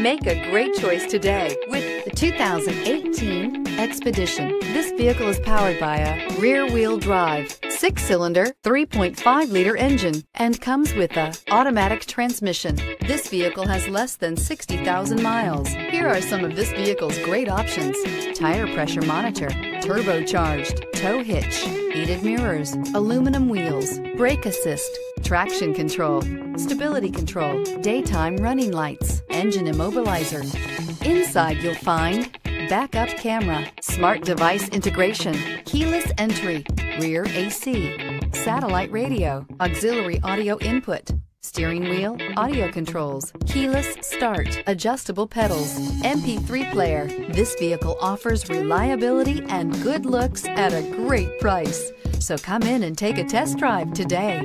Make a great choice today with the 2018 Expedition. This vehicle is powered by a rear-wheel drive, 6-cylinder, 3.5-liter engine, and comes with an automatic transmission. This vehicle has less than 60,000 miles. Here are some of this vehicle's great options: tire pressure monitor, turbocharged, tow hitch, heated mirrors, aluminum wheels, brake assist, traction control, stability control, daytime running lights, engine immobilizer. Inside you'll find backup camera, smart device integration, keyless entry, rear AC, satellite radio, auxiliary audio input, steering wheel audio controls, keyless start, adjustable pedals, MP3 player. This vehicle offers reliability and good looks at a great price. So come in and take a test drive today.